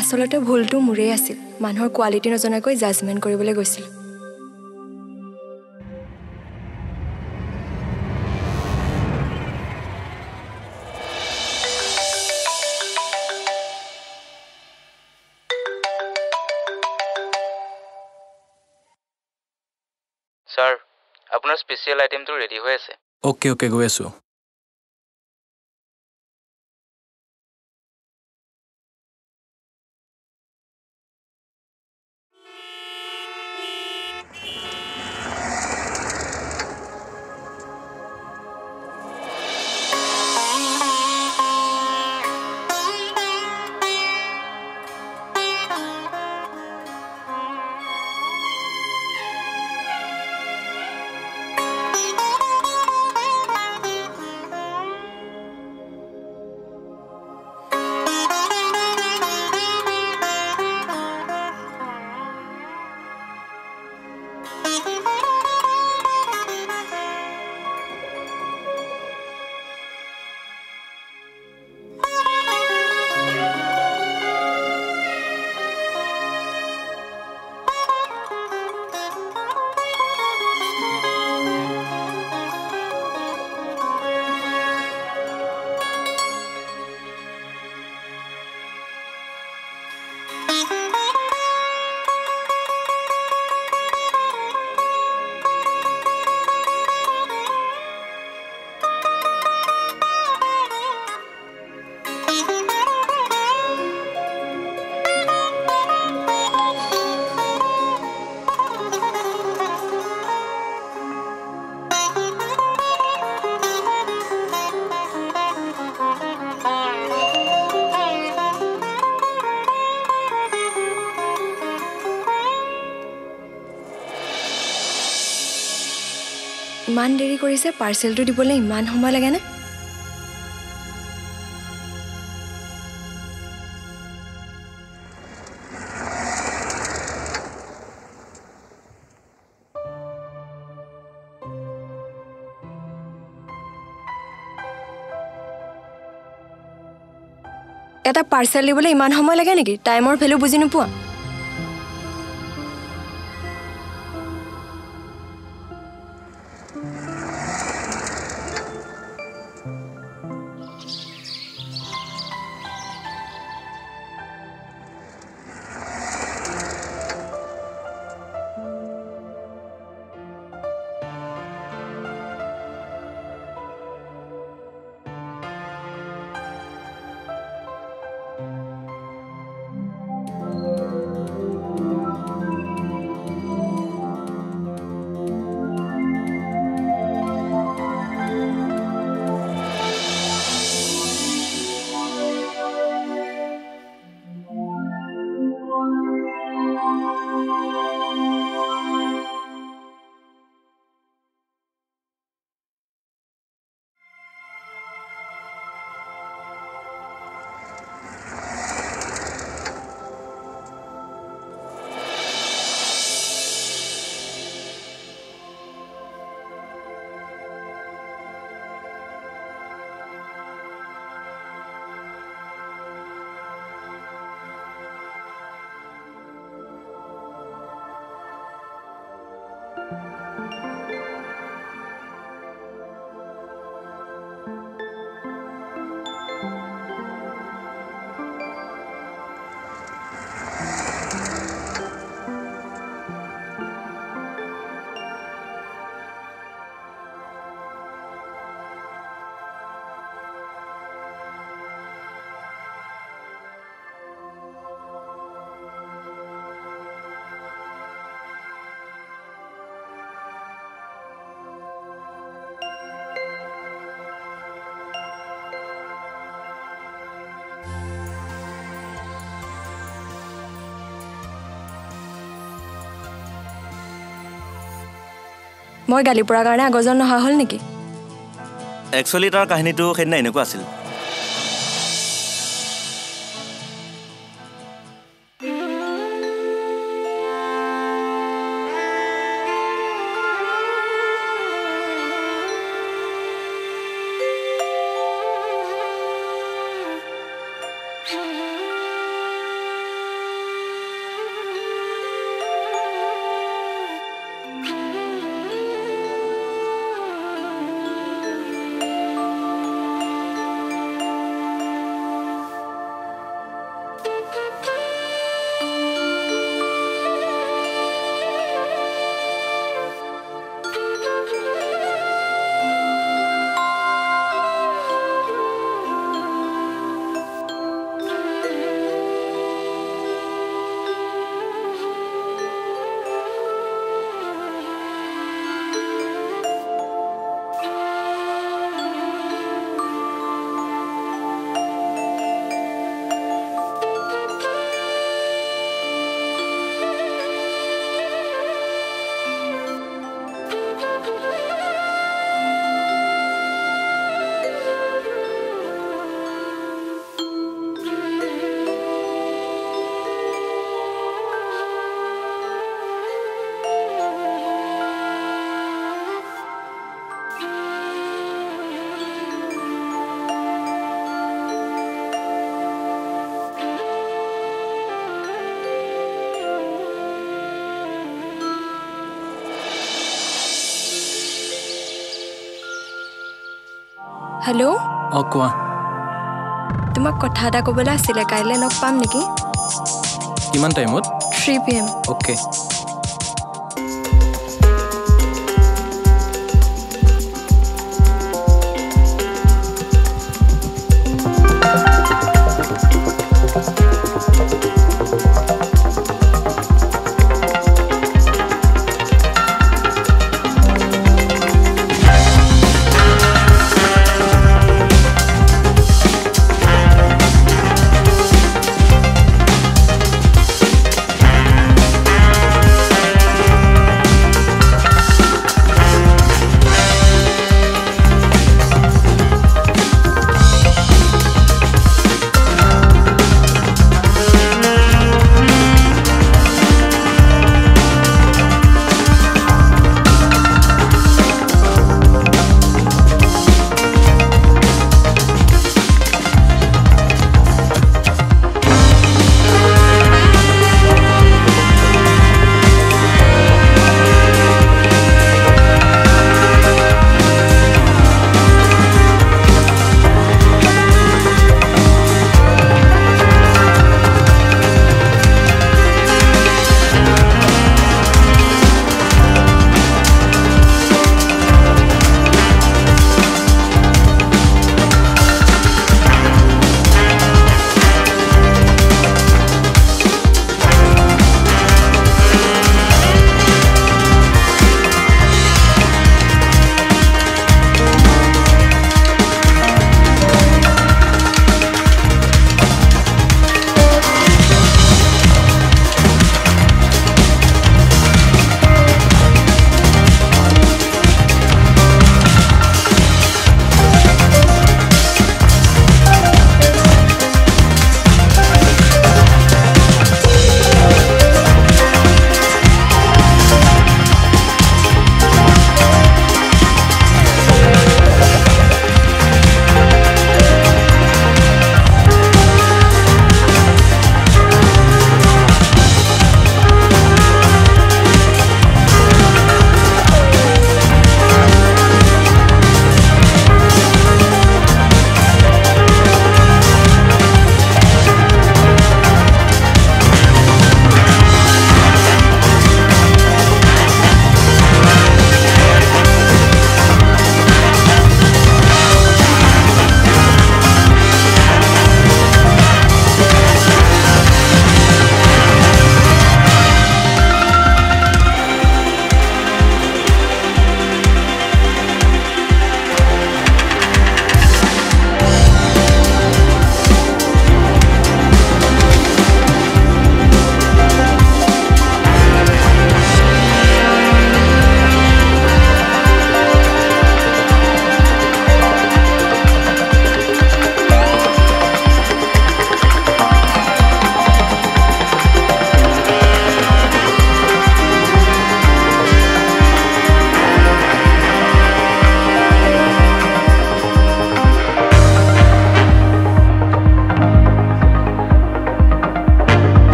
আসলতে ভুলটো মুৰেই আছিল মানুহৰ কোৱালিটি নজনাকৈ জাজমেন্ট কৰিবলৈ গৈছিল স্যাৰ আপোনাৰ স্পেশাল আইটেমটো ৰেডি হৈ আছে ওকে ওকে গৈ আছো मान देरी कोरी से पार्सल तो दिपोले मान होमा लगे ना ये तब पार्सल दिपोले मान होमा लगे ना कि टाइम और फेलो बुझी न पुआ মই গালি পৰা কাৰণে আগজন নহা হল নেকি একচুয়ালি তাৰ কাহিনীটো কেনে এনেকুৱা আছিল Hello? Okwa. Tumak kotha da kobela asile kaile log pam niki? Kiman time hot? 3 pm. Okay.